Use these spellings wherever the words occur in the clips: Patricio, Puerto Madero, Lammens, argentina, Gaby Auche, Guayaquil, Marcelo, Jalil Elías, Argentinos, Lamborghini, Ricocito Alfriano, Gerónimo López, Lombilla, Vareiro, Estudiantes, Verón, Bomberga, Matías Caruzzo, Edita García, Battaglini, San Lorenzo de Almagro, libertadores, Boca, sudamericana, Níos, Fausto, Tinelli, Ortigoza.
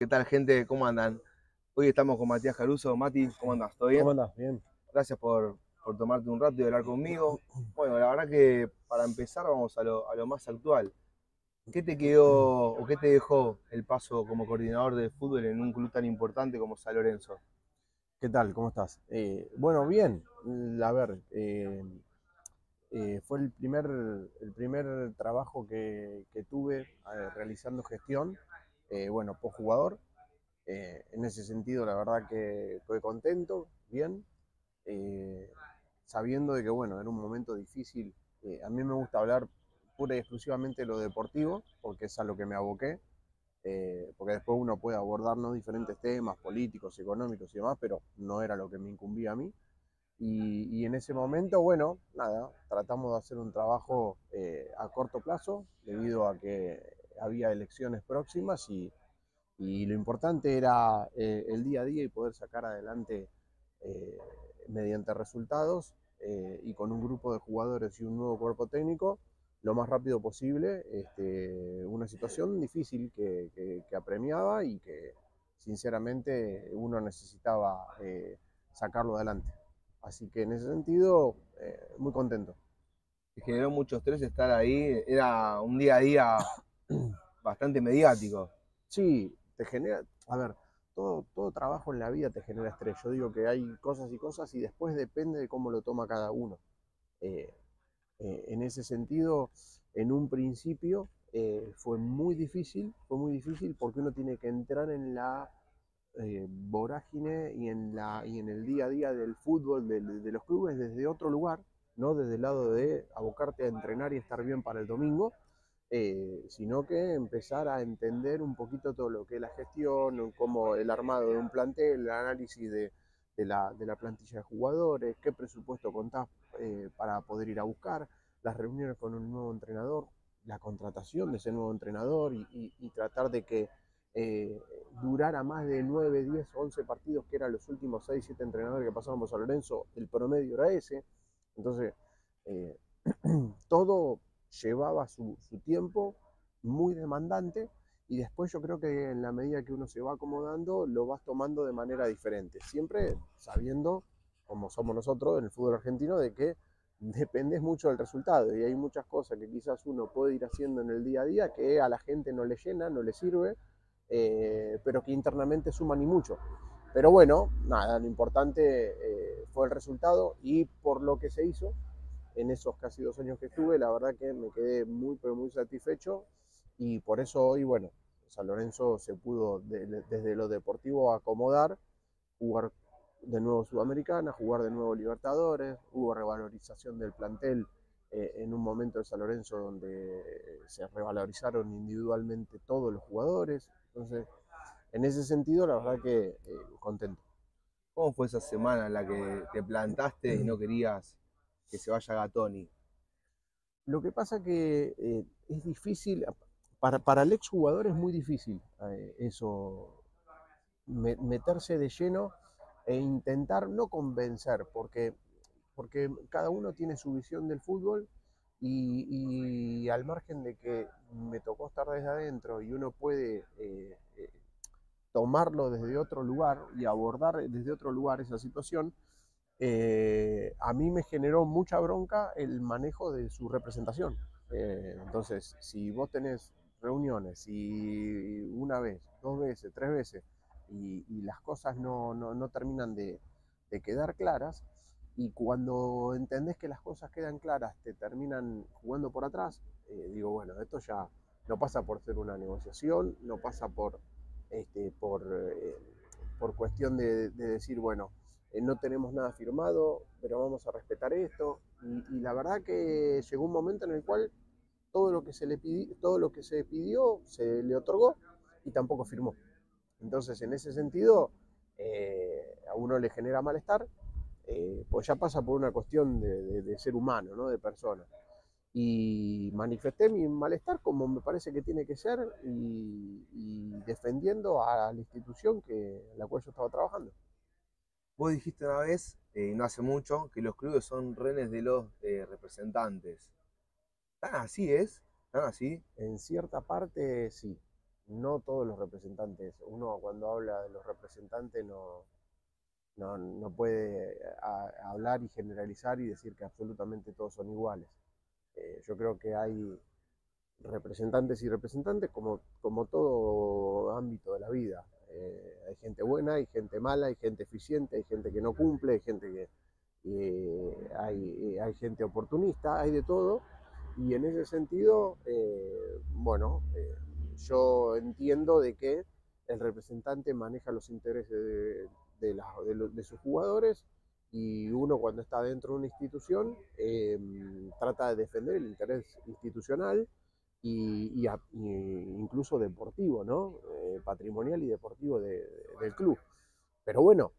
¿Qué tal, gente? ¿Cómo andan? Hoy estamos con Matías Caruzzo. Mati, ¿cómo andás? ¿Todo bien? ¿Cómo andás? Bien. Gracias por tomarte un rato y hablar conmigo. Bueno, la verdad que para empezar vamos a lo más actual. ¿Qué te quedó o qué te dejó el paso como coordinador de fútbol en un club tan importante como San Lorenzo? ¿Qué tal? ¿Cómo estás? Bueno, bien. A ver, fue el primer trabajo que tuve realizando gestión. Bueno, posjugador, en ese sentido la verdad que estoy contento, bien, sabiendo de que bueno, era un momento difícil. A mí me gusta hablar pura y exclusivamente de lo deportivo, porque es a lo que me aboqué, porque después uno puede abordarnos diferentes temas políticos, económicos y demás, pero no era lo que me incumbía a mí, y en ese momento, bueno, nada, tratamos de hacer un trabajo a corto plazo, debido a que había elecciones próximas y lo importante era el día a día y poder sacar adelante mediante resultados y con un grupo de jugadores y un nuevo cuerpo técnico lo más rápido posible, una situación difícil que apremiaba y que sinceramente uno necesitaba sacarlo adelante. Así que en ese sentido muy contento. ¿Te generó mucho estrés estar ahí? Era un día a día bastante mediático. Sí, te genera, a ver, todo trabajo en la vida te genera estrés. Yo digo que hay cosas y cosas y después depende de cómo lo toma cada uno. En ese sentido, en un principio fue muy difícil porque uno tiene que entrar en la vorágine y en el día a día del fútbol, de los clubes, desde otro lugar, no desde el lado de abocarte a entrenar y estar bien para el domingo, sino que empezar a entender un poquito todo lo que es la gestión, como el armado de un plantel, el análisis de la plantilla de jugadores, qué presupuesto contás para poder ir a buscar, las reuniones con un nuevo entrenador, la contratación de ese nuevo entrenador y tratar de que durara más de 9, 10, 11 partidos, que eran los últimos 6, 7 entrenadores que pasaron por San Lorenzo, el promedio era ese. Entonces, todo llevaba su tiempo muy demandante y después yo creo que en la medida que uno se va acomodando lo vas tomando de manera diferente, siempre sabiendo, como somos nosotros en el fútbol argentino, de que dependés mucho del resultado y hay muchas cosas que quizás uno puede ir haciendo en el día a día que a la gente no le llena, no le sirve, pero que internamente suman y mucho. Pero bueno, nada, lo importante fue el resultado y por lo que se hizo. En esos casi 2 años que estuve, la verdad que me quedé muy, pero muy satisfecho y por eso hoy, bueno, San Lorenzo se pudo desde lo deportivo acomodar, jugar de nuevo Sudamericana, jugar de nuevo Libertadores, hubo revalorización del plantel en un momento de San Lorenzo donde se revalorizaron individualmente todos los jugadores. Entonces, en ese sentido, la verdad que contento. ¿Cómo fue esa semana en la que te plantaste y no querías que se vaya Gattoni? Lo que pasa que es difícil, para el exjugador es muy difícil eso, meterse de lleno e intentar no convencer, porque cada uno tiene su visión del fútbol y al margen de que me tocó estar desde adentro y uno puede tomarlo desde otro lugar y abordar desde otro lugar esa situación, a mí me generó mucha bronca el manejo de su representación. Entonces, si vos tenés reuniones y una vez, 2 veces, 3 veces y las cosas no terminan de quedar claras, y cuando entendés que las cosas quedan claras te terminan jugando por atrás, digo, bueno, esto ya no pasa por ser una negociación, no pasa por cuestión de decir, bueno, no tenemos nada firmado, pero vamos a respetar esto. Y la verdad que llegó un momento en el cual todo lo que se pidió se le otorgó y tampoco firmó. Entonces, en ese sentido, a uno le genera malestar, pues ya pasa por una cuestión de ser humano, ¿no? De persona. Y manifesté mi malestar como me parece que tiene que ser y defendiendo a la institución en la cual yo estaba trabajando. Vos dijiste una vez, no hace mucho, que los clubes son rehenes de los representantes. ¿Tan así es? ¿Tan así? En cierta parte sí. no todos los representantes. Uno cuando habla de los representantes no puede hablar y generalizar y decir que absolutamente todos son iguales. Yo creo que hay representantes y representantes como todo ámbito de la vida. Hay gente buena, hay gente mala, hay gente eficiente, hay gente que no cumple, hay gente que hay gente oportunista, hay de todo. Y en ese sentido, yo entiendo de que el representante maneja los intereses de sus jugadores, y uno cuando está dentro de una institución trata de defender el interés institucional y incluso deportivo, ¿no? Patrimonial y deportivo del club. Pero bueno,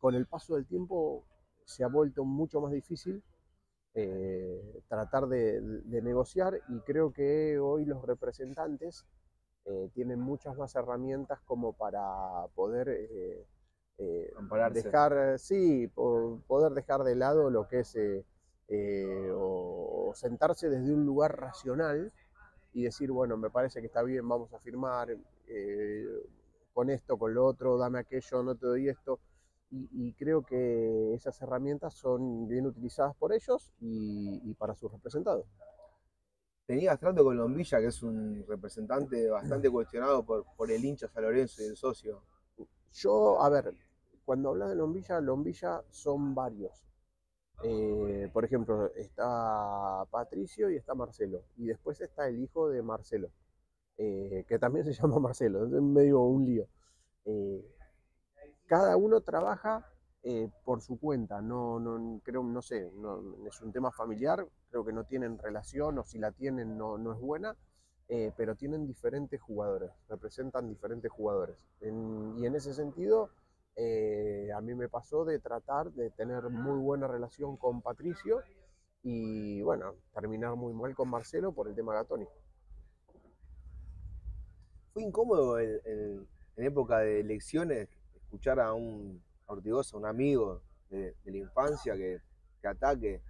con el paso del tiempo se ha vuelto mucho más difícil tratar de negociar, y creo que hoy los representantes tienen muchas más herramientas como para poder poder dejar de lado lo que es o sentarse desde un lugar racional y decir, bueno, me parece que está bien, vamos a firmar con esto, con lo otro, dame aquello, no te doy esto. Y creo que esas herramientas son bien utilizadas por ellos y para sus representados. Tenías trato con Lombilla, que es un representante bastante cuestionado por el hincha San Lorenzo y el socio. Yo, a ver, cuando hablas de Lombilla son varios. Por ejemplo, está Patricio y está Marcelo. Y después está el hijo de Marcelo, que también se llama Marcelo. Es medio un lío. Cada uno trabaja por su cuenta, es un tema familiar, creo que no tienen relación, o si la tienen no es buena, pero tienen diferentes jugadores, representan diferentes jugadores. Y en ese sentido, a mí me pasó de tratar de tener muy buena relación con Patricio y, bueno, terminar muy mal con Marcelo por el tema Gattoni. ¿Fue incómodo en época de elecciones escuchar a un Ortigoza, un amigo de la infancia, que ataque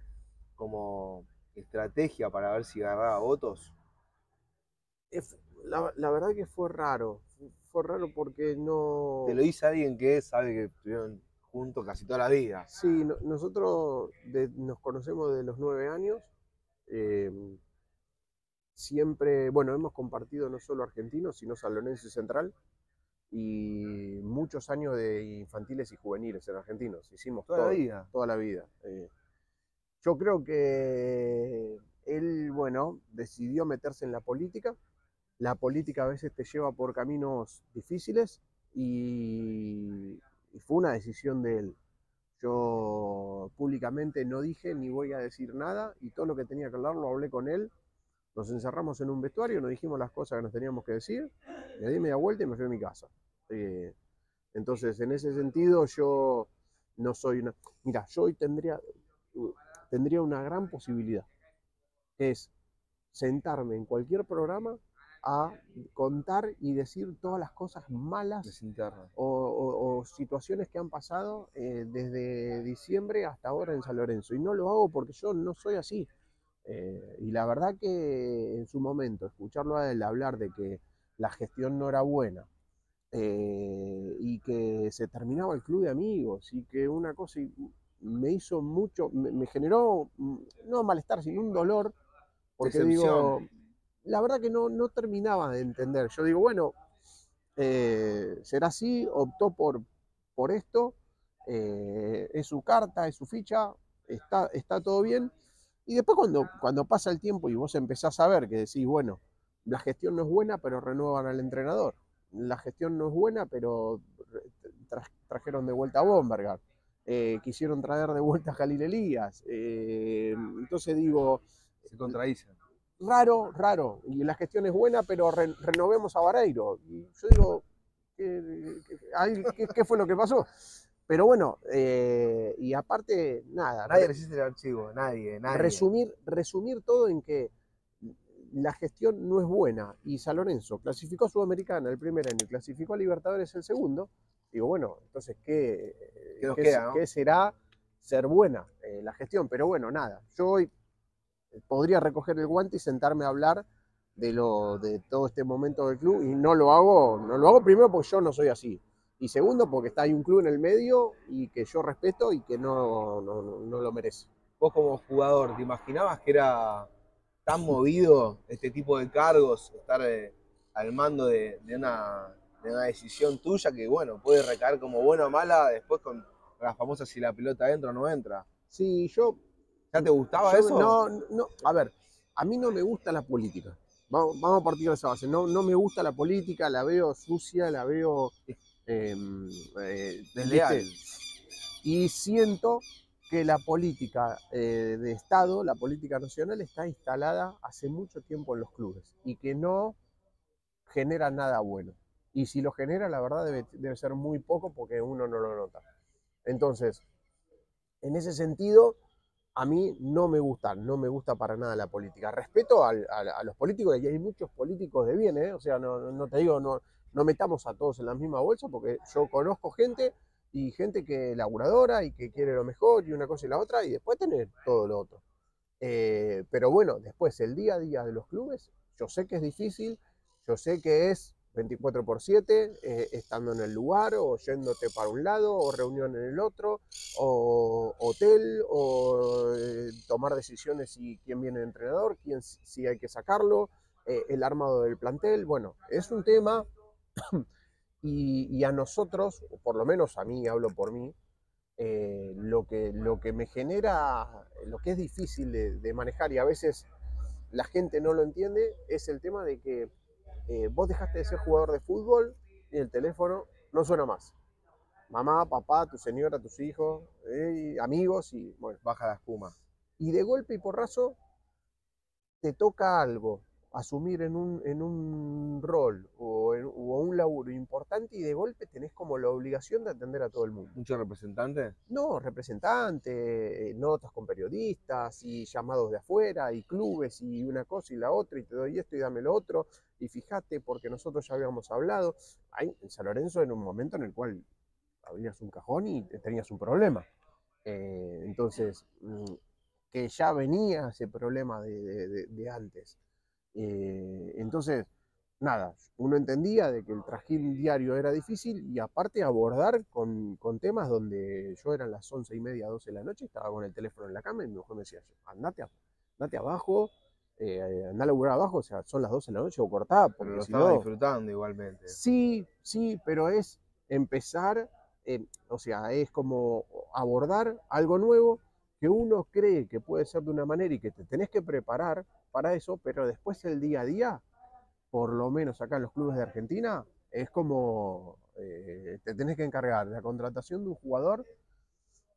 como estrategia para ver si agarraba votos? La verdad que fue raro. Fue raro porque no... Te lo dice alguien que sabe que estuvieron juntos casi toda la vida. Sí, nosotros nos conocemos desde los 9 años. Siempre, bueno, hemos compartido no solo Argentinos, sino San Lorenzo y Central, y muchos años de infantiles y juveniles en Argentinos. Hicimos toda la vida. Yo creo que él, bueno, decidió meterse en la política. La política a veces te lleva por caminos difíciles y fue una decisión de él. Yo públicamente no dije ni voy a decir nada, y todo lo que tenía que hablar lo hablé con él. Nos encerramos en un vestuario, nos dijimos las cosas que nos teníamos que decir, le di media vuelta y me fui a mi casa. Entonces, en ese sentido, yo no soy una... Mira, yo hoy tendría una gran posibilidad, es sentarme en cualquier programa a contar y decir todas las cosas malas o situaciones que han pasado desde diciembre hasta ahora en San Lorenzo. Y no lo hago porque yo no soy así. Y la verdad que en su momento escucharlo a él hablar de que la gestión no era buena y que se terminaba el club de amigos y que una cosa, y me hizo mucho, me generó no malestar sino un dolor, porque digo, la verdad que no terminaba de entender. Yo digo, bueno, será así, optó por esto, es su carta, es su ficha, está todo bien. Y después cuando pasa el tiempo y vos empezás a ver que decís, bueno, la gestión no es buena, pero renuevan al entrenador. La gestión no es buena, pero trajeron de vuelta a Bomberga. Quisieron traer de vuelta a Jalil Elías. Entonces digo... Se contradicen. Raro. Y la gestión es buena, pero renovemos a Vareiro. Y yo digo, ¿qué fue lo que pasó? Pero bueno, y aparte, nada. Nadie resiste el archivo, nadie. Resumir todo en que la gestión no es buena y San Lorenzo clasificó a Sudamericana el primer año y clasificó a Libertadores el segundo. Digo, bueno, entonces, ¿qué será ser buena la gestión? Pero bueno, nada. Yo hoy podría recoger el guante y sentarme a hablar de todo este momento del club, y no lo hago primero porque yo no soy así, y segundo porque hay un club en el medio y que yo respeto y que no lo merece. Vos como jugador, ¿te imaginabas que era tan movido este tipo de cargos, estar al mando de una decisión tuya que, bueno, puede recaer como buena o mala después con las famosas si la pelota entra o no entra? Sí, yo... ¿Ya te gustaba eso? No, a ver, a mí no me gusta la política. Vamos a partir de esa base. No me gusta la política, la veo sucia, la veo... desleal. Y siento que la política de Estado, la política nacional, está instalada hace mucho tiempo en los clubes y que no genera nada bueno. Y si lo genera, la verdad, debe ser muy poco porque uno no lo nota. Entonces, en ese sentido, a mí no me gusta para nada la política. Respeto a los políticos, y hay muchos políticos de bien, ¿eh? O sea, no te digo... No metamos a todos en la misma bolsa, porque yo conozco gente que es laburadora y que quiere lo mejor y una cosa y la otra, y después tener todo lo otro. Pero bueno, después el día a día de los clubes, yo sé que es difícil, yo sé que es 24/7, estando en el lugar o yéndote para un lado o reunión en el otro, o hotel, o tomar decisiones si quién viene el entrenador, si hay que sacarlo, el armado del plantel. Bueno, es un tema... Y a nosotros, por lo menos a mí, hablo por mí, lo que me genera, lo que es difícil de manejar y a veces la gente no lo entiende, es el tema de que vos dejaste de ser jugador de fútbol y el teléfono no suena más. Mamá, papá, tu señora, tus hijos, amigos, y bueno, baja la espuma. Y de golpe y porrazo te toca algo, asumir en un rol o un laburo importante, y de golpe tenés como la obligación de atender a todo el mundo. ¿Muchos representantes? No, representantes, notas con periodistas y llamados de afuera y clubes y una cosa y la otra, y te doy esto y dame lo otro, y fíjate porque nosotros ya habíamos hablado. Ahí, en San Lorenzo, en un momento en el cual abrías un cajón y tenías un problema. Entonces, que ya venía ese problema de antes. Entonces, nada, uno entendía de que el trajín diario era difícil, y aparte abordar con temas donde yo eran las 11:30, 12 de la noche, estaba con el teléfono en la cama y mi mujer me decía, andate abajo, andá a laburar abajo, o sea, son las 12 de la noche o cortá. Pero lo estaba disfrutando igualmente. Sí, pero es empezar, o sea, es como abordar algo nuevo que uno cree que puede ser de una manera y que te tenés que preparar para eso, pero después el día a día, por lo menos acá en los clubes de Argentina, es como te tenés que encargar de la contratación de un jugador,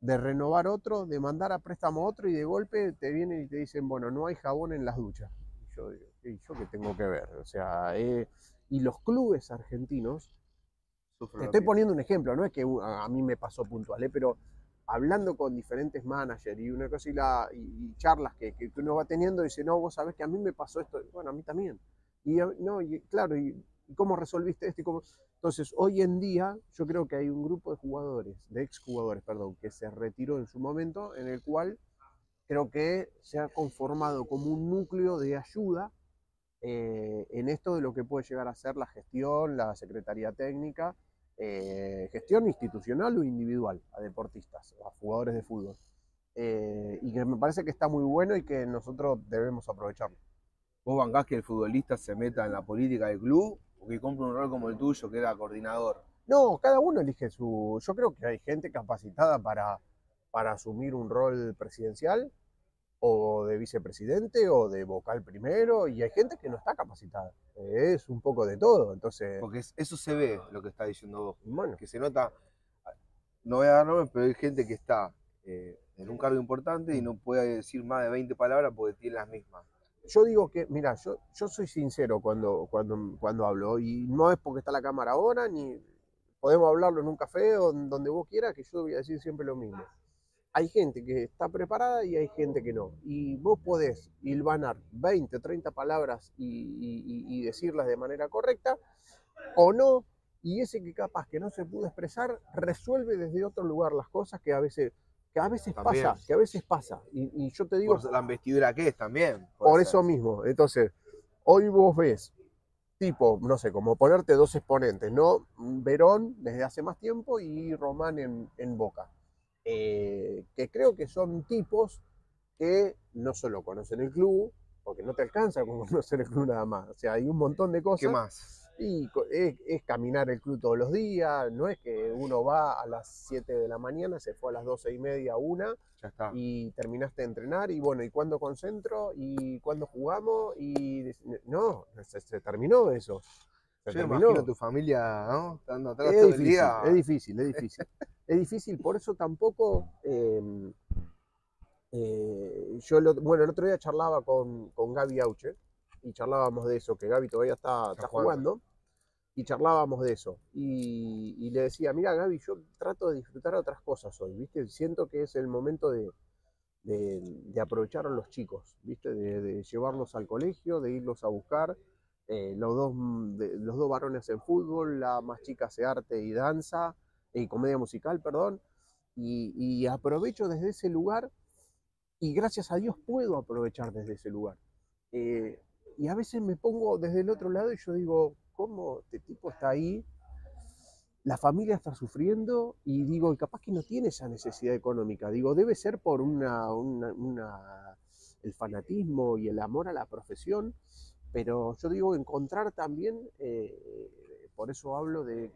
de renovar otro, de mandar a préstamo otro, y de golpe te vienen y te dicen, bueno, no hay jabón en las duchas. Y yo digo, ¿yo qué tengo que ver? O sea, y los clubes argentinos, te estoy poniendo un ejemplo, no es que a mí me pasó puntual, pero... hablando con diferentes managers y una cosa y charlas que uno va teniendo, dice, no, vos sabés que a mí me pasó esto, bueno, a mí también, y ¿cómo resolviste esto? Entonces, hoy en día, yo creo que hay un grupo de jugadores, de exjugadores, perdón, que se retiró en su momento, en el cual creo que se ha conformado como un núcleo de ayuda en esto de lo que puede llegar a ser la gestión, la secretaría técnica, gestión institucional o individual a deportistas, a jugadores de fútbol, y que me parece que está muy bueno y que nosotros debemos aprovecharlo. ¿Vos bancás que el futbolista se meta en la política del club o que compre un rol como el tuyo, que era coordinador? No, cada uno elige su... Yo creo que hay gente capacitada para asumir un rol presidencial o de vicepresidente o de vocal primero, y hay gente que no está capacitada. Es un poco de todo, entonces... Porque eso se ve, lo que está diciendo vos. Bueno. Que se nota, no voy a dar nombres, pero hay gente que está en un cargo importante y no puede decir más de 20 palabras porque tiene las mismas. Yo digo que, mira, yo soy sincero cuando hablo, y no es porque está la cámara ahora, ni podemos hablarlo en un café o donde vos quieras, que yo voy a decir siempre lo mismo. Hay gente que está preparada y hay gente que no. Y vos podés hilvanar 20, 30 palabras y decirlas de manera correcta o no. Y ese que capaz que no se pudo expresar resuelve desde otro lugar las cosas que a veces también pasa. Que a veces pasa. Y yo te digo... Por la investidura que es también. Por eso mismo. Entonces, Hoy vos ves, tipo, no sé, como ponerte dos exponentes, ¿no? Verón desde hace más tiempo y Román en Boca. Que creo que son tipos que no solo conocen el club, porque no te alcanza con conocer el club nada más. O sea, hay un montón de cosas. ¿Qué más? Y es caminar el club todos los días, no es que uno va a las 7 de la mañana, se fue a las 12:30, 1, ya está. Y terminaste de entrenar, y bueno, ¿y cuándo concentro? ¿Y cuándo jugamos? Y no, se terminó eso. Se terminó. Tu familia, ¿no? Estando atrás todo el día. Es difícil, es difícil. Es difícil, por eso tampoco... bueno, el otro día charlaba con Gaby Auche, y charlábamos de eso, que Gaby todavía está jugando, y charlábamos de eso. Y le decía, mira Gaby, yo trato de disfrutar otras cosas hoy, ¿viste? Siento que es el momento de aprovechar a los chicos, ¿viste? De llevarlos al colegio, de irlos a buscar. Los dos varones en fútbol, la más chica hace arte y danza, y comedia musical, perdón. Y aprovecho desde ese lugar, y gracias a Dios puedo aprovechar desde ese lugar. Y a veces me pongo desde el otro lado y yo digo, ¿cómo este tipo está ahí? La familia está sufriendo y digo, capaz que no tiene esa necesidad económica. Digo, debe ser por el fanatismo y el amor a la profesión, pero yo digo, encontrar también, por eso hablo del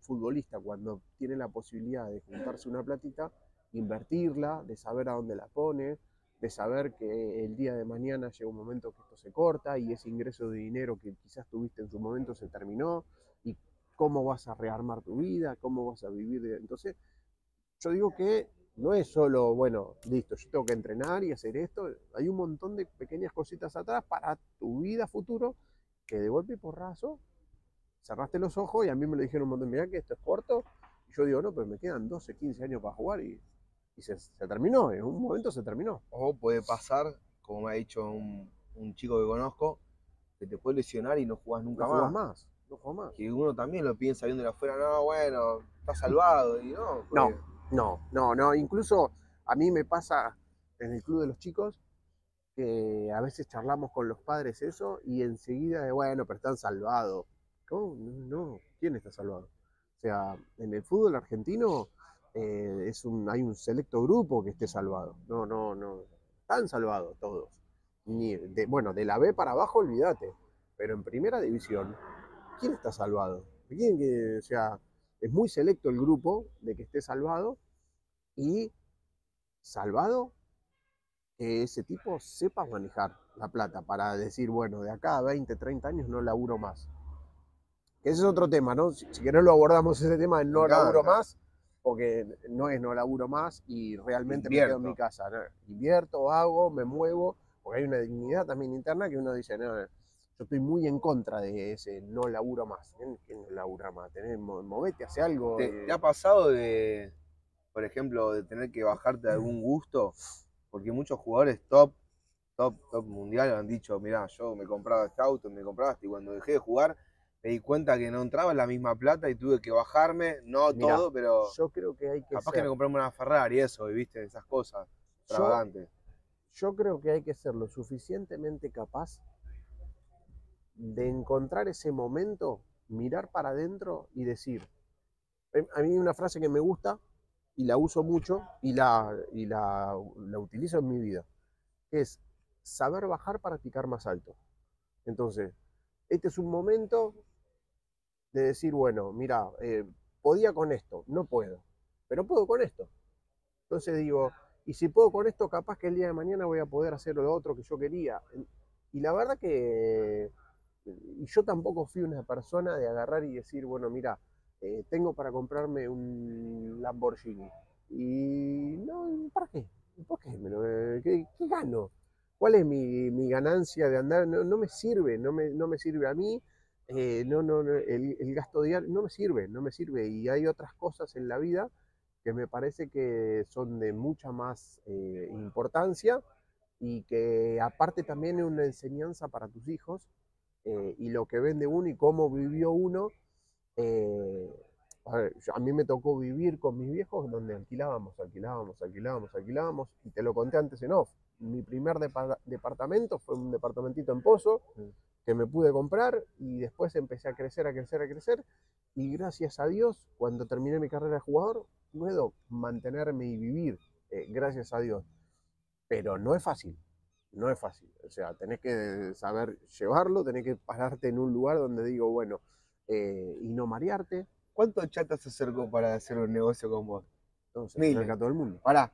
futbolista, cuando tiene la posibilidad de juntarse una platita, invertirla, de saber a dónde la pone, de saber que el día de mañana llega un momento que esto se corta y ese ingreso de dinero que quizás tuviste en su momento se terminó, y cómo vas a rearmar tu vida, cómo vas a vivir. Entonces, yo digo que no es solo, bueno, listo, yo tengo que entrenar y hacer esto. Hay un montón de pequeñas cositas atrás para tu vida futuro que de golpe y porrazo cerraste los ojos, y a mí me lo dijeron un montón, mirá que esto es corto. Y yo digo, no, pero me quedan 12, 15 años para jugar y se terminó, en un momento se terminó. O puede pasar, como me ha dicho un chico que conozco, que te puede lesionar y no jugás nunca más. No jugás más. Y uno también lo piensa viendo de afuera, no, bueno, está salvado. Y no, porque... no. Incluso a mí me pasa en el club de los chicos que a veces charlamos con los padres eso y enseguida, bueno, pero están salvados. No, ¿quién está salvado? O sea, en el fútbol argentino... hay un selecto grupo que esté salvado. No. Están salvados todos. De la B para abajo, olvídate. Pero en primera división, ¿quién está salvado? Es muy selecto el grupo de que esté salvado. Y salvado que ese tipo sepa manejar la plata para decir, bueno, de acá a 20, 30 años no laburo más. Ese es otro tema, ¿no? Si querés lo abordamos ese tema de no laburo más. Porque no laburo más y realmente invierto. Me quedo en mi casa. ¿No? Invierto, hago, me muevo, porque hay una dignidad también interna que uno dice, no, yo estoy muy en contra de ese no laburo más. ¿Quién no labura más? Movete, hace algo. ¿Te ha pasado de, por ejemplo, de tener que bajarte de algún gusto? Porque muchos jugadores top mundial han dicho, mirá, yo me compraba este auto, me compraste, y cuando dejé de jugar... Me di cuenta que no entraba en la misma plata y tuve que bajarme, todo, pero... Yo creo que hay que capaz ser... que me compramos una Ferrari, eso, ¿viste? Esas cosas extravagantes. Yo creo que hay que ser lo suficientemente capaz de encontrar ese momento, mirar para adentro y decir... A mí hay una frase que me gusta y la uso mucho y la utilizo en mi vida. Es saber bajar para picar más alto. Entonces, este es un momento... de decir, bueno, mira, podía con esto, no puedo, pero puedo con esto. Entonces digo, y si puedo con esto, capaz que el día de mañana voy a poder hacer lo otro que yo quería. Y la verdad que yo tampoco fui una persona de agarrar y decir, bueno, mira, tengo para comprarme un Lamborghini. Y no, ¿para qué? ¿Por qué? ¿Qué gano? ¿Cuál es mi ganancia de andar? No me sirve, no me sirve a mí. El gasto diario no me sirve, y hay otras cosas en la vida que me parece que son de mucha más importancia y que aparte también es una enseñanza para tus hijos, y lo que ven de uno y cómo vivió uno. A mí me tocó vivir con mis viejos donde alquilábamos, y te lo conté antes en off, mi primer departamento fue un departamentito en Pozo, que me pude comprar, y después empecé a crecer, y gracias a Dios, cuando terminé mi carrera de jugador, puedo mantenerme y vivir, gracias a Dios. Pero no es fácil, no es fácil. O sea, tenés que saber llevarlo, tenés que pararte en un lugar donde digo, bueno, y no marearte. ¿Cuántos chatas se acercó para hacer un negocio con vos? Entonces, se acerca todo el mundo. Pará,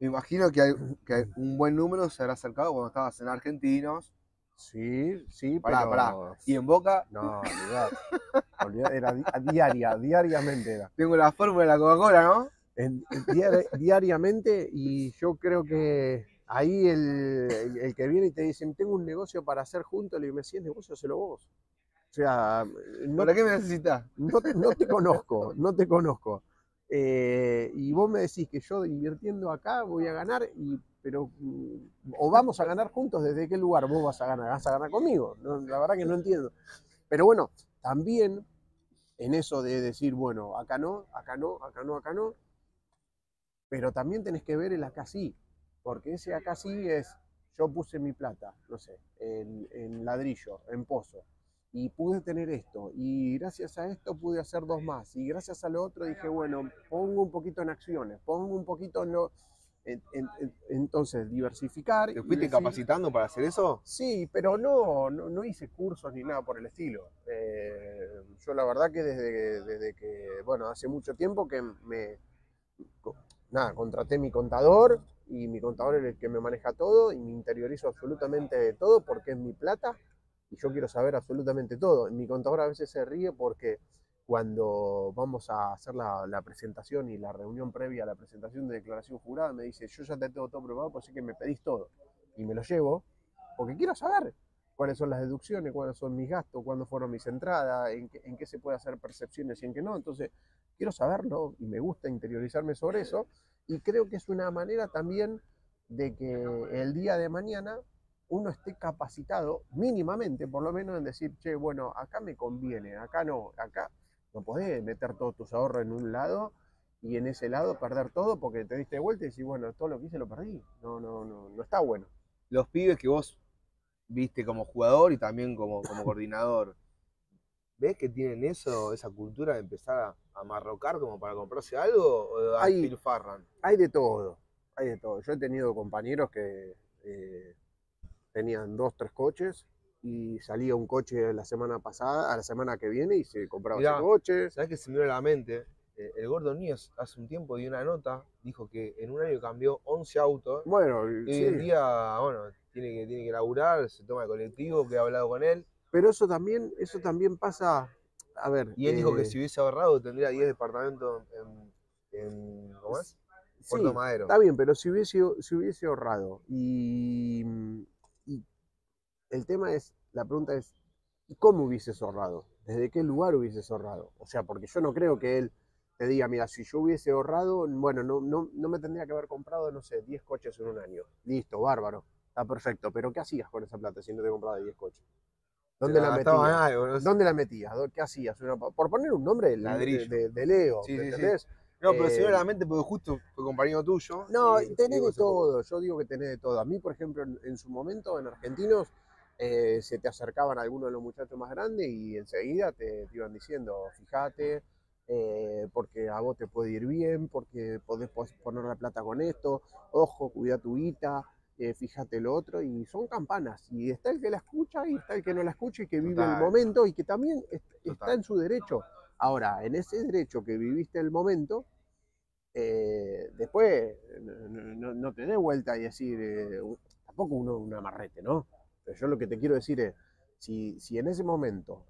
me imagino que, un buen número se habrá acercado cuando estabas en Argentinos. Sí, sí, pará. ¿Y en Boca? No, olvidá. Era diariamente era. Tengo la fórmula de la Coca-Cola, ¿no? Diariamente, y yo creo que ahí el que viene y te dicen, tengo un negocio para hacer juntos, le digo, si es negocio, hacelo vos. O sea, ¿para qué me necesitas? No te conozco, no te conozco. Y vos me decís que yo invirtiendo acá voy a ganar, pero o vamos a ganar juntos, ¿desde qué lugar vos vas a ganar conmigo? No, la verdad que no entiendo. Pero bueno, también en eso de decir, bueno, acá no, pero también tenés que ver el acá sí, porque ese acá sí es, yo puse mi plata, no sé, en ladrillo, en pozo, y pude tener esto, y gracias a esto pude hacer dos más, y gracias a lo otro dije, bueno, pongo un poquito en acciones, pongo un poquito en lo... entonces, diversificar. ¿Te fuiste capacitando para hacer eso? Sí, pero no hice cursos ni nada por el estilo. Yo la verdad que desde que, bueno, hace mucho tiempo que contraté mi contador, y mi contador es el que me maneja todo, y me interiorizo absolutamente de todo porque es mi plata. Y yo quiero saber absolutamente todo. Mi contador a veces se ríe porque cuando vamos a hacer la presentación y la reunión previa a la presentación de declaración jurada, me dice, yo ya te tengo todo preparado, pues sí que me pedís todo. Y me lo llevo porque quiero saber cuáles son las deducciones, cuáles son mis gastos, cuándo fueron mis entradas, en qué se puede hacer percepciones y en qué no. Entonces, quiero saberlo y me gusta interiorizarme sobre eso. Y creo que es una manera también de que el día de mañana uno esté capacitado, mínimamente, por lo menos, en decir, che, bueno, acá me conviene, acá no podés meter todos tus ahorros en un lado y en ese lado perder todo porque te diste vuelta y decís, bueno, todo lo que hice lo perdí. No está bueno. Los pibes que vos viste como jugador y también como coordinador, ¿ves que tienen esa cultura de empezar a marrocar como para comprarse algo o a pilfarran? Hay de todo, hay de todo. Yo he tenido compañeros que... tenían 2, 3 coches y salía un coche a la semana que viene y se compraba. Mirá, ese coche. ¿Sabés qué se me vino a la mente? El gordo Níos hace un tiempo dio una nota, dijo que en un año cambió 11 autos. Bueno, y sí. Hoy en día, bueno, tiene que laburar, se toma el colectivo, que he hablado con él. Pero eso también pasa, a ver. Y él dijo que si hubiese ahorrado tendría 10 departamentos en ¿cómo es? Sí, Puerto Madero. Está bien, pero si hubiese ahorrado y... El tema es, la pregunta es, ¿cómo hubieses ahorrado? ¿Desde qué lugar hubieses ahorrado? O sea, porque yo no creo que él te diga, mira, si yo hubiese ahorrado, bueno, no me tendría que haber comprado, no sé, 10 coches en un año. Listo, bárbaro, está perfecto. Pero ¿qué hacías con esa plata si no te comprabas 10 coches? ¿Dónde la metías? Algo, no sé. ¿Dónde la metías? ¿Qué hacías? Por poner un nombre, de Leo, sí, ¿entendés? Sí, sí. No, pero se me la mente porque justo fue compañero tuyo. No, tenés de todo, yo digo que tenés de todo. A mí, por ejemplo, en su momento, en Argentinos, se te acercaban algunos de los muchachos más grandes y enseguida te iban diciendo, fíjate, porque a vos te puede ir bien, porque podés poner la plata con esto, ojo, cuida tu guita, fíjate lo otro, y son campanas, y está el que la escucha y está el que no la escucha y que vive el momento y que también está en su derecho. Ahora, en ese derecho que viviste el momento, después no te dé vuelta y decir, tampoco uno un amarrete, ¿no? Pero yo lo que te quiero decir es, si en ese momento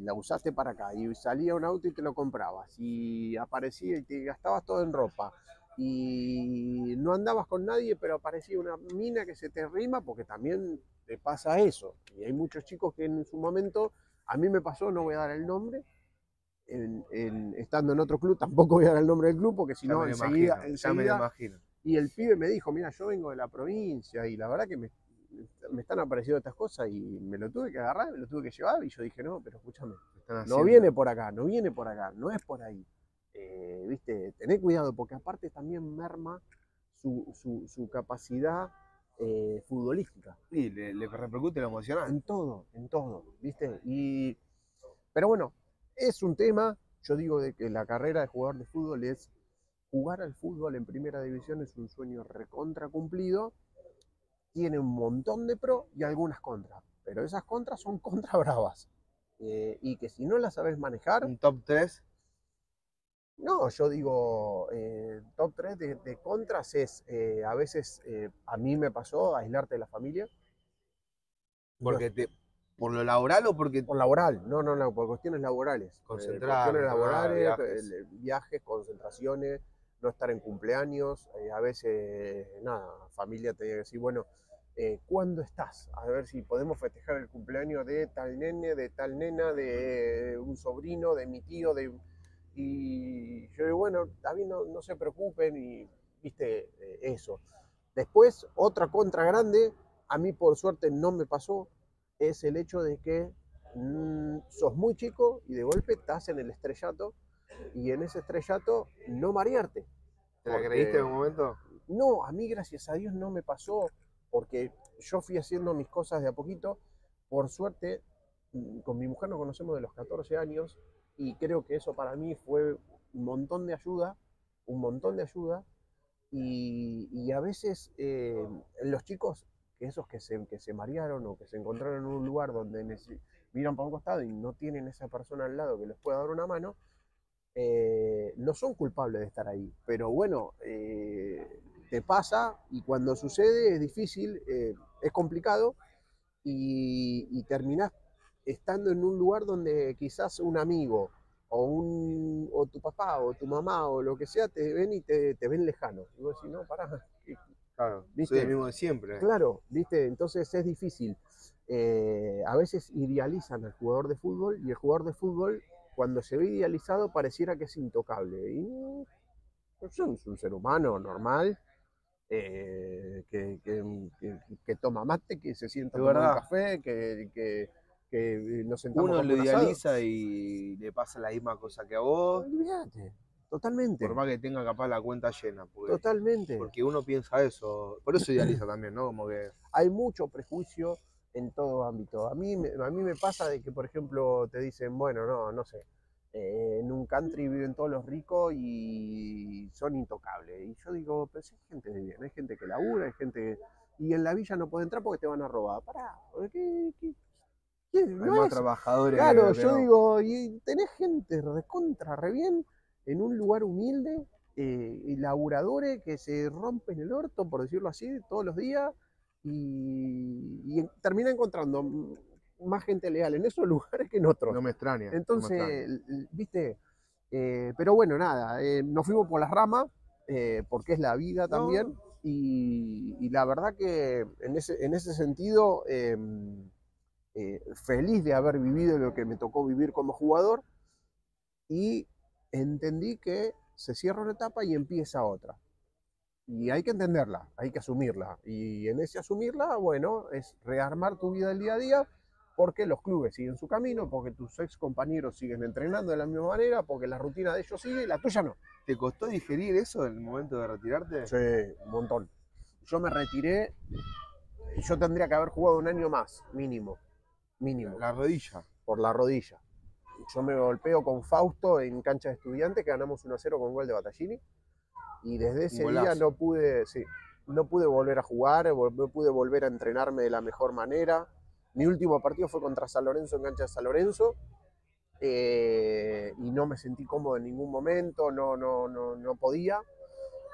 la usaste para acá y salía un auto y te lo comprabas y aparecía y te gastabas todo en ropa y no andabas con nadie pero aparecía una mina que se te arrima, porque también te pasa eso. Y hay muchos chicos que en su momento, a mí me pasó, no voy a dar el nombre, estando en otro club, tampoco voy a dar el nombre del club porque si no enseguida... Y el pibe me dijo, mira, yo vengo de la provincia y la verdad que me están apareciendo estas cosas y me lo tuve que agarrar, me lo tuve que llevar, y yo dije, no, pero escúchame, no viene por acá, no viene por acá, no es por ahí. Viste, tené cuidado, porque aparte también merma su capacidad futbolística. Sí, le repercute lo emocional. En todo, ¿viste? Y, pero bueno, es un tema, yo digo de que la carrera de jugador de fútbol es jugar al fútbol en primera división, es un sueño recontra cumplido, tiene un montón de pros y algunas contras, pero esas contras son contra bravas. Y que si no las sabes manejar... ¿Un top 3? No, yo digo, top 3 de contras es, a veces, a mí me pasó, aislarte de la familia. Porque ¿por lo laboral o porque...? Por laboral, no, por cuestiones laborales. Concentrar, viajes. Concentraciones, no estar en cumpleaños, a veces, nada, familia te dice, decir, bueno, ¿cuándo estás? A ver si podemos festejar el cumpleaños de tal nene, de tal nena, de un sobrino, de mi tío, de... Y yo digo, bueno, también no se preocupen y, viste, eso. Después, otra contra grande, a mí por suerte no me pasó, es el hecho de que sos muy chico y de golpe estás en el estrellato y en ese estrellato no marearte. ¿Te la creíste en un momento? No, a mí gracias a Dios no me pasó porque yo fui haciendo mis cosas de a poquito. Por suerte, con mi mujer nos conocemos de los 14 años. Y creo que eso para mí fue un montón de ayuda. Y a veces los chicos, esos que se marearon o que se encontraron en un lugar donde miran para un costado y no tienen esa persona al lado que les pueda dar una mano, no son culpables de estar ahí. Pero bueno, te pasa y cuando sucede es difícil, es complicado y terminás estando en un lugar donde quizás un amigo o tu papá o tu mamá o lo que sea te ven y te ven lejano. Y vos decís, no, pará. Claro, ¿viste? Soy el mismo de siempre. Claro, ¿viste? Entonces es difícil. A veces idealizan al jugador de fútbol y el jugador de fútbol, cuando se ve idealizado, pareciera que es intocable. Y es un ser humano normal. Que toma mate, que se sienta con un café, que nos sentamos. Uno lo idealiza y le pasa la misma cosa que a vos. Olvídate, totalmente. Por más que tenga capaz la cuenta llena. Porque, totalmente. Porque uno piensa eso, por eso idealiza también, ¿no? Como que... Hay mucho prejuicio en todo ámbito. A mí me pasa de que, por ejemplo, te dicen, bueno, no sé, en un country viven todos los ricos y son intocables. Y yo digo, pero si hay gente de bien, hay gente que labura, hay gente... Y en la villa no puede entrar porque te van a robar. Pará, ¿qué? Hay más trabajadores. Claro, yo digo, y tenés gente recontra, re bien, en un lugar humilde, y laburadores que se rompen el orto, por decirlo así, todos los días, y termina encontrando más gente leal en esos lugares que en otros. No me extraña. Entonces, viste, pero bueno, nada, nos fuimos por las ramas, porque es la vida también, y la verdad que en ese sentido... feliz de haber vivido lo que me tocó vivir como jugador y entendí que se cierra una etapa y empieza otra y hay que entenderla, hay que asumirla y en ese asumirla, bueno, es rearmar tu vida el día a día porque los clubes siguen su camino, porque tus ex compañeros siguen entrenando de la misma manera, porque la rutina de ellos sigue y la tuya no. ¿Te costó digerir eso en el momento de retirarte? Sí, un montón. Yo me retiré, yo tendría que haber jugado un año más, mínimo. La rodilla. Por la rodilla. Yo me golpeo con Fausto en cancha de Estudiantes, que ganamos 1-0 con gol de Battaglini. Y desde ese día no pude volver a jugar, no pude volver a entrenarme de la mejor manera. Mi último partido fue contra San Lorenzo en cancha de San Lorenzo. Y no me sentí cómodo en ningún momento, no podía.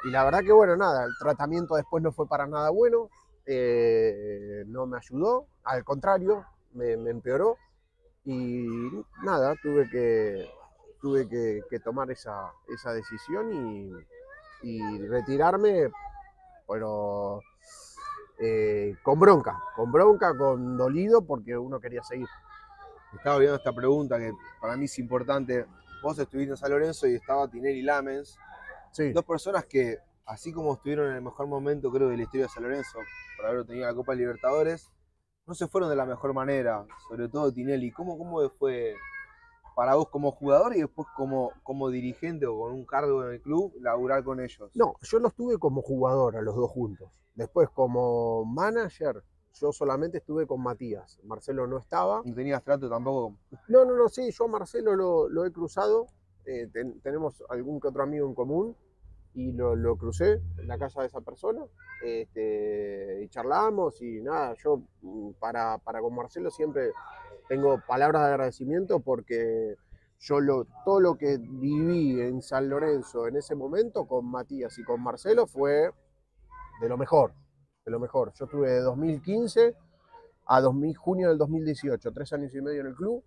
Y la verdad que bueno, nada, el tratamiento después no fue para nada bueno. No me ayudó, al contrario. Me empeoró y nada, tuve que tomar esa decisión y retirarme, pero con bronca, con dolido, porque uno quería seguir. Estaba viendo esta pregunta que para mí es importante. Vos estuviste en San Lorenzo y estaba Tinelli y Lammens. Sí. Dos personas que, así como estuvieron en el mejor momento, creo, de la historia de San Lorenzo, por haber obtenido la Copa Libertadores, no se fueron de la mejor manera, sobre todo Tinelli. ¿Cómo fue para vos como jugador y después como dirigente o con un cargo en el club, laburar con ellos? No, yo los tuve como jugador a los dos juntos. Después como manager, yo solamente estuve con Matías. Marcelo no estaba. ¿No tenías trato tampoco? No, no, no, sí, yo a Marcelo lo he cruzado. Tenemos algún que otro amigo en común y lo crucé en la casa de esa persona. Y charlamos y nada, yo para con Marcelo siempre tengo palabras de agradecimiento porque yo todo lo que viví en San Lorenzo en ese momento con Matías y con Marcelo fue de lo mejor, de lo mejor. Yo estuve de 2015 a junio del 2018, 3 años y medio en el club.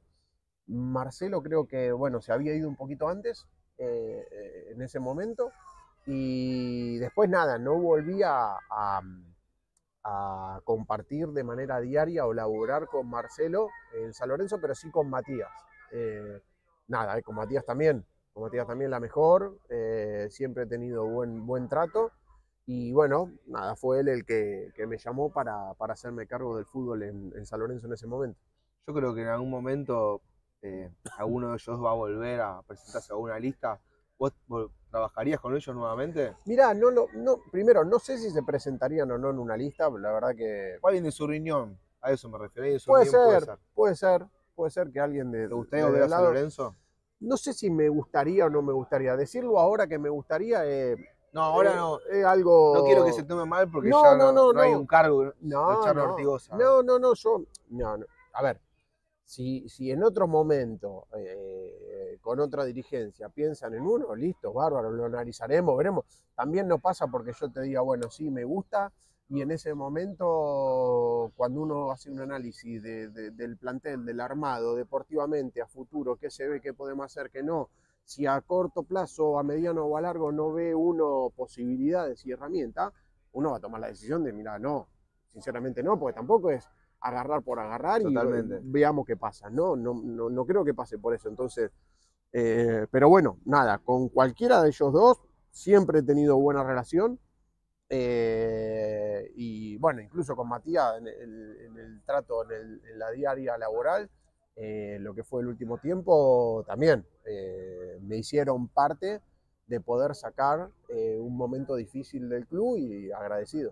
Marcelo creo que, bueno, se había ido un poquito antes en ese momento y después nada, no volví a compartir de manera diaria o laburar con Marcelo en San Lorenzo, pero sí con Matías. Con Matías también. Con Matías también la mejor. Siempre he tenido buen trato. Y bueno, nada, fue él el que me llamó para hacerme cargo del fútbol en San Lorenzo en ese momento. Yo creo que en algún momento alguno de ellos va a volver a presentarse a una lista. ¿Vos trabajarías con ellos nuevamente? Mirá, primero, no sé si se presentarían o no en una lista, la verdad que... O alguien de su riñón, a eso me refería. Puede ser que alguien de... ¿Te gustaría volver a San Lorenzo? No sé si me gustaría o no me gustaría. Decirlo ahora que me gustaría... no, ahora no. Es algo... No quiero que se tome mal porque no, ya no hay un cargo de Charlo Ortigoza. No. A ver, si en otro momento, con otra dirigencia, piensan en uno, listo, bárbaro, lo analizaremos, veremos. También no pasa porque yo te diga, bueno, sí, me gusta, y en ese momento, cuando uno hace un análisis del plantel, del armado, deportivamente, a futuro, qué se ve, qué podemos hacer, qué no, si a corto plazo, a mediano o a largo no ve uno posibilidades y herramientas, uno va a tomar la decisión de, mira, no, sinceramente no, porque tampoco es... agarrar por agarrar. Totalmente. Y veamos qué pasa. No creo que pase por eso. Entonces, pero bueno, nada, con cualquiera de ellos dos siempre he tenido buena relación. Y bueno, incluso con Matías en el trato, en la diaria laboral, lo que fue el último tiempo, también me hicieron parte de poder sacar un momento difícil del club y agradecido.